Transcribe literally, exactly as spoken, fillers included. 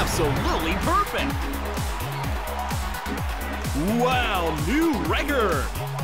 Absolutely perfect! Wow, new record!